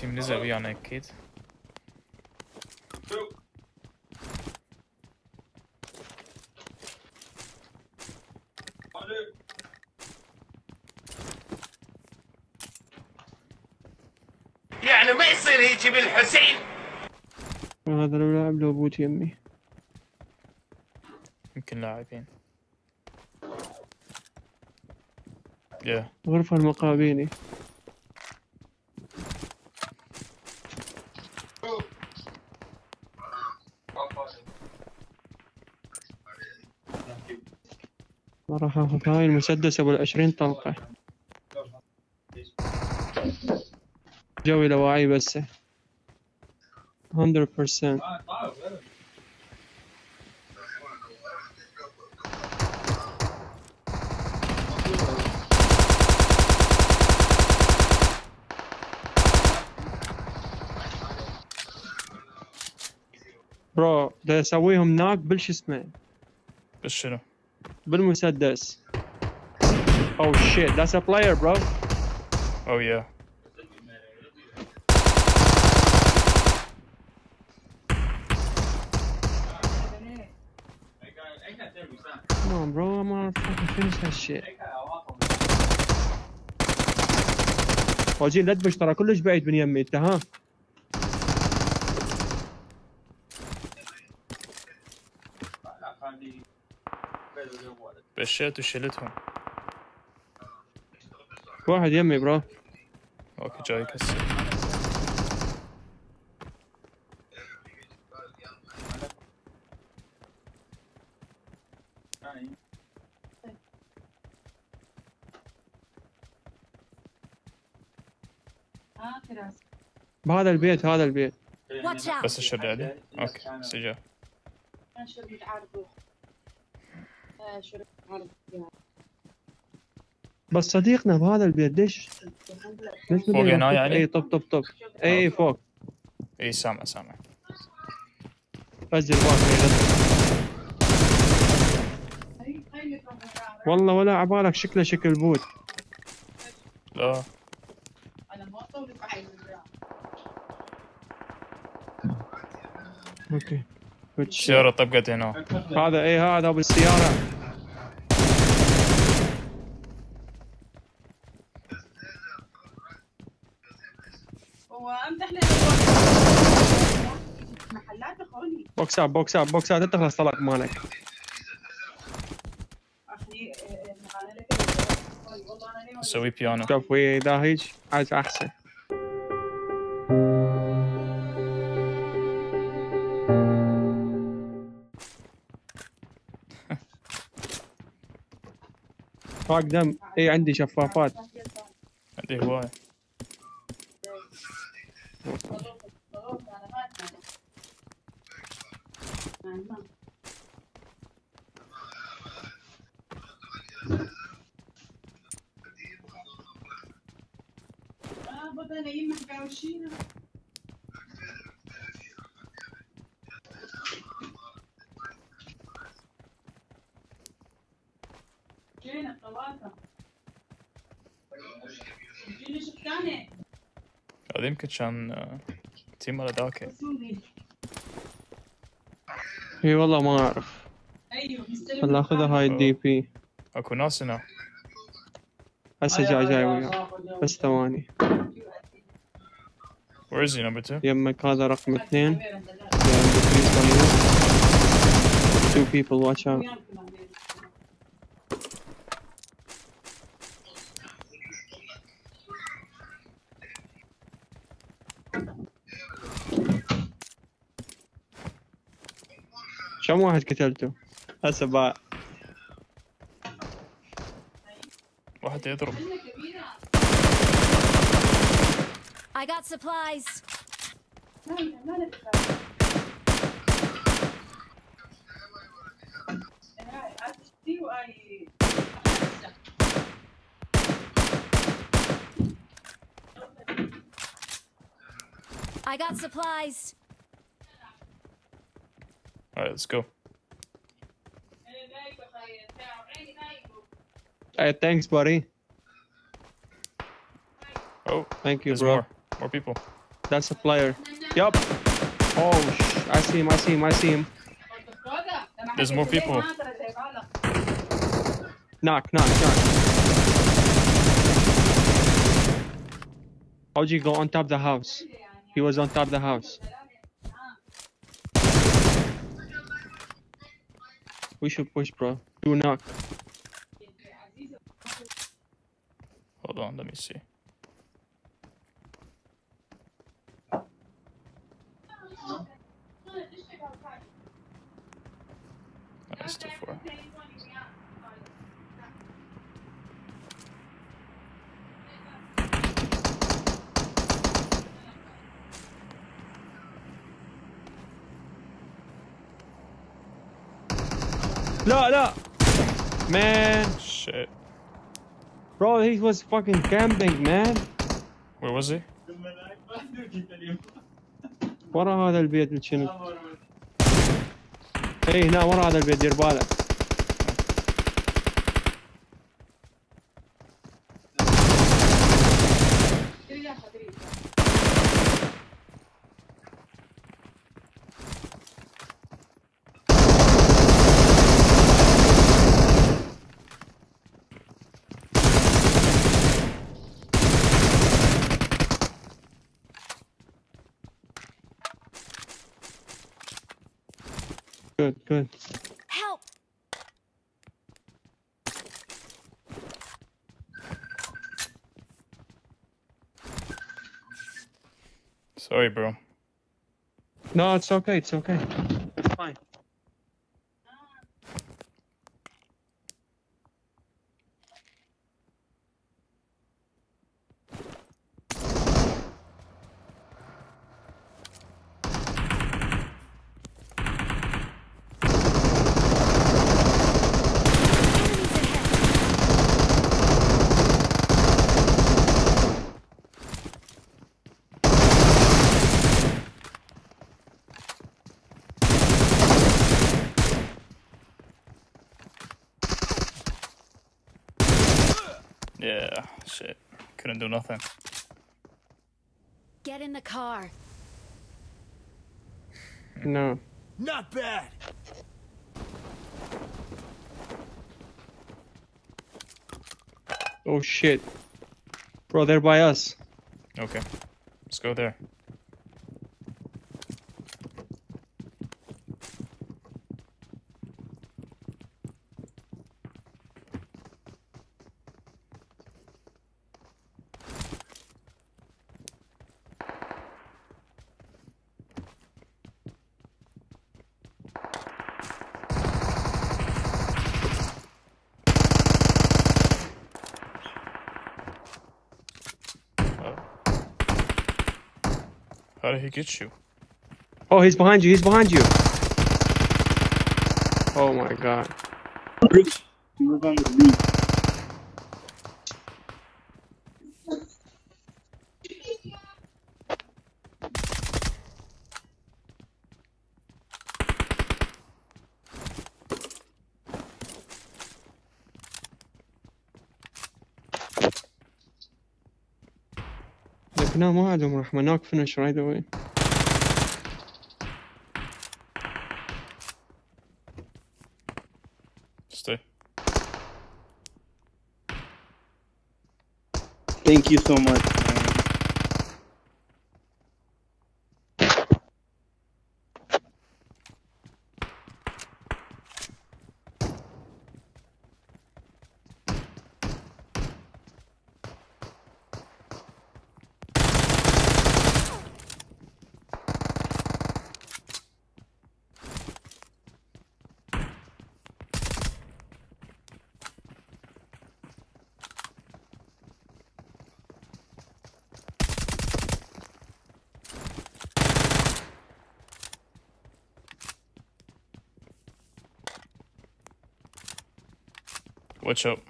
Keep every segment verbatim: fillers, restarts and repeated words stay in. Team Lizard, we are naked. يعني ما يصير هيجي بالحسين. هذا لو لاعب لو بوت يمي. يمكن لاعبين. Yeah. غرفة المقابيني. راح اخذ هاي المسدس ابو العشرين طلقة. جوي لو واعي بس مية بالمية. برو دا يسويهم ناك بالش اسمه بالشنو؟ بالمسدس. Oh shit, that's a player bro. Oh yeah. Come on bro, I'm gonna fucking finish that shit. واجين لا تبش ترى كلش بعيد من يمي انت ها. بشيت وشلتهم. واحد يمي برو. اوكي جاي كسر. بهذا البيت هذا البيت. بس الشر عليه. اوكي سجل. بس صديقنا بهذا البيت ليش؟ ليش فوق هنا يعني؟ اي طب طب طب اي فوق اي سامع سامع فجر والله ولا عبالك شكله شكل بوت لا اوكي السيارة طبقت هنا هذا اي هذا بالسيارة هو امتحن محلات اخواني بوكس اب بوكس اب بوكس اب تخلص طلعت مالك اسوي بيانو كفوي داهج عايز احسن طاق دم اي عندي شفافات عندي هواية هذا يمكن كان تيم ولا داكي اي والله ما اعرف خل اخذها هاي الدي بي اكو ناس هنا هسه جاي جاي وياه بس ثواني وير از نمبر اثنين يمك هذا رقم اثنين two people watch out كم واحد قتلته؟ هسه باع واحد يضرب I got supplies I got supplies Alright, let's go. Hey, thanks, buddy. Oh, thank you, bro. There's more. More people. That's a player. Yup. Oh, sh I see him, I see him, I see him. There's more people. Knock, knock, knock. How'd you go on top of the house? He was on top of the house. We should push, bro. Do knock. Hold on, let me see. That's too far. No, no! Man! Shit. Bro, he was fucking camping, man. Where was he? ورا هذا البيت الشنو. اي هنا ورا هذا البيت دير بالك. Good, good. Help! Sorry, bro. No, it's okay, it's okay. It's fine. Yeah, shit. Couldn't do nothing. Get in the car. No. Not bad. Oh shit. Bro, they're by us. Okay. Let's go there. How did he get you? Oh, he's behind you. He's behind you. Oh my god. Rich, you were going to leave. No, ما عندهم رحمة. Knock finish right away. Stay. Thank you so much, man. Watch out.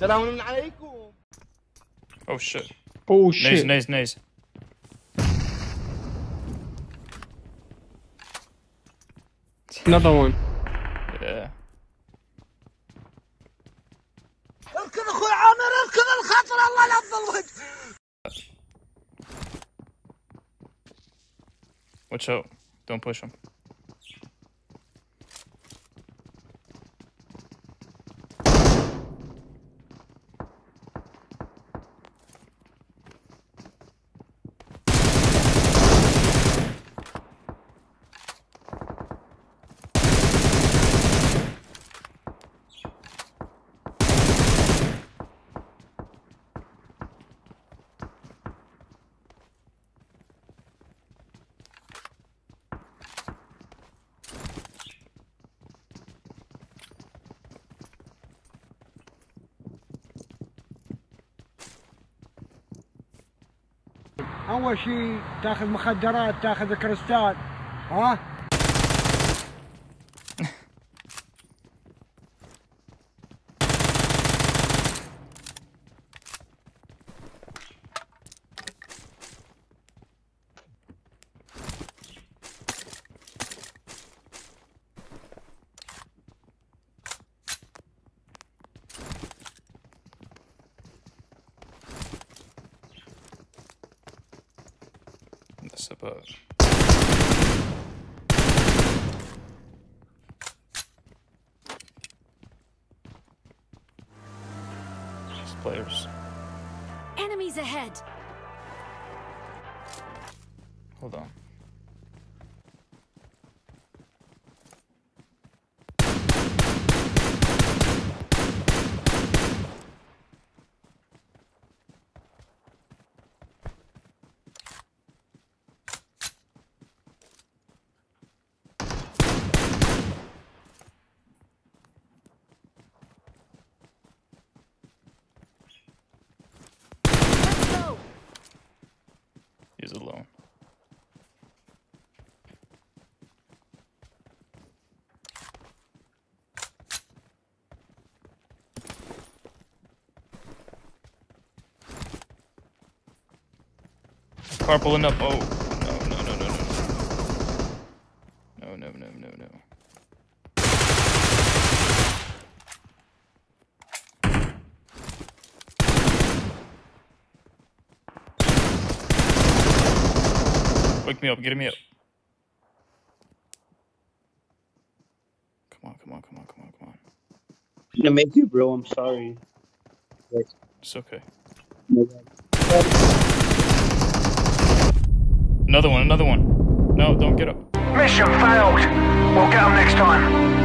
سلام عليكم. Oh shit. Oh shit. Nice, nice, nice. Another one. Yeah. اركض اخوي عامر اركض الخطر الله لا تظلمك. Watch out. Don't push him. أول شيء تاخذ مخدرات تاخذ كريستال ها About. These players. Enemies ahead. Hold on. Alone. Car pulling up. Oh, no, no, no, no, no. No, no, no, no, no. Wake me up, get me up. Come on, come on, come on, come on, come on. I'm gonna make you, bro, I'm sorry. Wait. It's okay. No, another one, another one. No, don't get up. Mission failed. We'll get them next time.